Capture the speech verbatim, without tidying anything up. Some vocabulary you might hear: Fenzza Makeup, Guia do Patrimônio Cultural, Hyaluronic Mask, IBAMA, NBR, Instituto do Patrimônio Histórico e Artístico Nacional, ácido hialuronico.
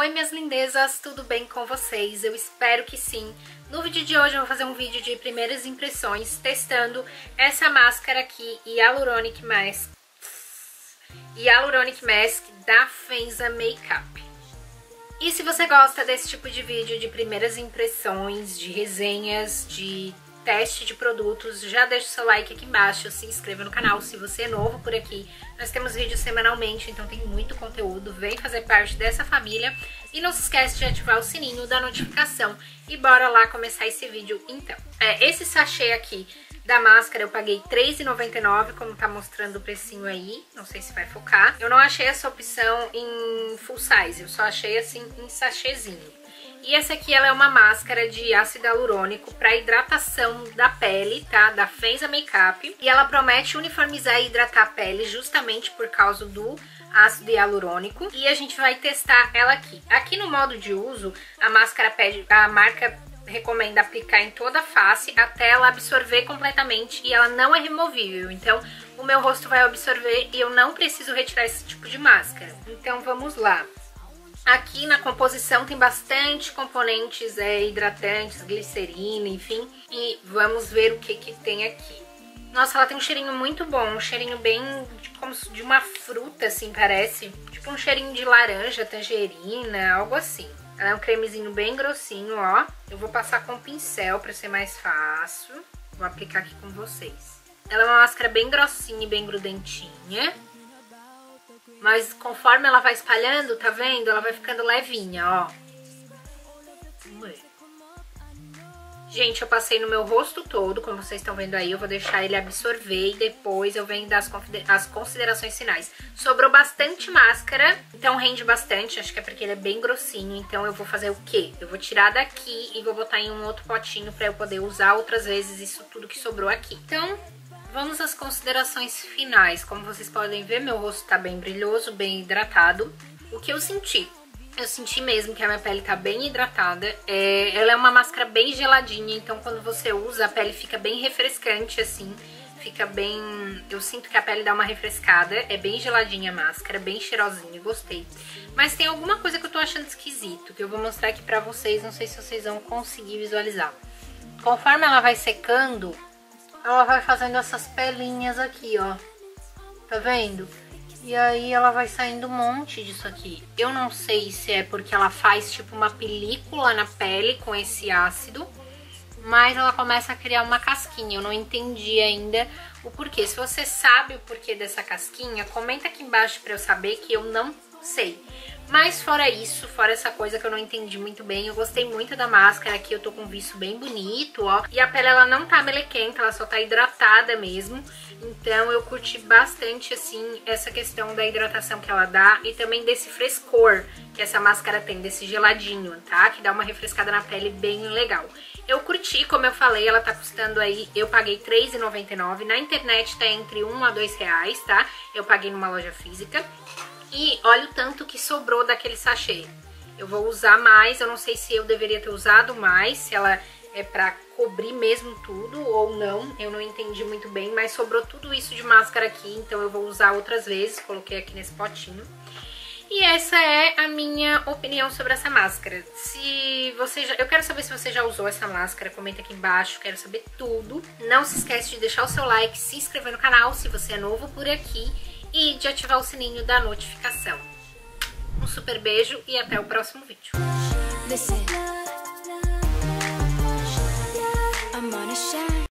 Oi minhas lindezas, tudo bem com vocês? Eu espero que sim. No vídeo de hoje eu vou fazer um vídeo de primeiras impressões testando essa máscara aqui, Hyaluronic Mask, Hyaluronic Mask da Fenzza Makeup. E se você gosta desse tipo de vídeo de primeiras impressões, de resenhas, de teste de produtos, já deixa o seu like aqui embaixo, se inscreva no canal se você é novo por aqui. Nós temos vídeos semanalmente, então tem muito conteúdo, vem fazer parte dessa família. E não se esquece de ativar o sininho da notificação. E bora lá começar esse vídeo então. É, esse sachê aqui da máscara eu paguei três reais e noventa e nove centavos, como tá mostrando o precinho aí, não sei se vai focar. Eu não achei essa opção em full size, eu só achei assim em sachêzinho. E essa aqui ela é uma máscara de ácido hialurônico para hidratação da pele, tá? Da Fenzza Makeup. E ela promete uniformizar e hidratar a pele justamente por causa do ácido hialurônico. E a gente vai testar ela aqui. Aqui no modo de uso, a máscara pede, a marca recomenda aplicar em toda a face até ela absorver completamente e ela não é removível. Então, o meu rosto vai absorver e eu não preciso retirar esse tipo de máscara. Então, vamos lá. Aqui na composição tem bastante componentes é, hidratantes, glicerina, enfim. E vamos ver o que que tem aqui. Nossa, ela tem um cheirinho muito bom, um cheirinho bem de, como de uma fruta, assim, parece. Tipo um cheirinho de laranja, tangerina, algo assim. Ela é um cremezinho bem grossinho, ó. Eu vou passar com pincel pra ser mais fácil. Vou aplicar aqui com vocês. Ela é uma máscara bem grossinha e bem grudentinha. Mas conforme ela vai espalhando, tá vendo? Ela vai ficando levinha, ó. Gente, eu passei no meu rosto todo, como vocês estão vendo aí. Eu vou deixar ele absorver e depois eu venho dar as considerações finais. Sobrou bastante máscara, então rende bastante. Acho que é porque ele é bem grossinho, então eu vou fazer o quê? Eu vou tirar daqui e vou botar em um outro potinho pra eu poder usar outras vezes isso tudo que sobrou aqui. Então... vamos às considerações finais. Como vocês podem ver, meu rosto tá bem brilhoso, bem hidratado. O que eu senti? Eu senti mesmo que a minha pele tá bem hidratada. É, ela é uma máscara bem geladinha, então quando você usa, a pele fica bem refrescante, assim. Fica bem... eu sinto que a pele dá uma refrescada. É bem geladinha a máscara, bem cheirosinha, gostei. Mas tem alguma coisa que eu tô achando esquisito, que eu vou mostrar aqui pra vocês, não sei se vocês vão conseguir visualizar. Conforme ela vai secando... ela vai fazendo essas pelinhas aqui, ó. Tá vendo? E aí ela vai saindo um monte disso aqui. Eu não sei se é porque ela faz tipo uma película na pele com esse ácido, mas ela começa a criar uma casquinha. Eu não entendi ainda o porquê. Se você sabe o porquê dessa casquinha, comenta aqui embaixo pra eu saber, que eu não sei. Mas fora isso, fora essa coisa que eu não entendi muito bem, eu gostei muito da máscara aqui, eu tô com um viço bem bonito, ó. E a pele, ela não tá melequenta, ela só tá hidratada mesmo. Então eu curti bastante, assim, essa questão da hidratação que ela dá e também desse frescor que essa máscara tem, desse geladinho, tá? Que dá uma refrescada na pele bem legal. Eu curti, como eu falei, ela tá custando aí, eu paguei três reais e noventa e nove centavos, na internet tá entre um a dois reais, tá? Eu paguei numa loja física. E olha o tanto que sobrou daquele sachê. Eu vou usar mais, eu não sei se eu deveria ter usado mais, se ela é pra cobrir mesmo tudo ou não, eu não entendi muito bem, mas sobrou tudo isso de máscara aqui, então eu vou usar outras vezes, coloquei aqui nesse potinho. E essa é a minha opinião sobre essa máscara. Se você já... eu quero saber se você já usou essa máscara, comenta aqui embaixo, quero saber tudo. Não se esquece de deixar o seu like, se inscrever no canal se você é novo por aqui, e de ativar o sininho da notificação. Um super beijo e até o próximo vídeo.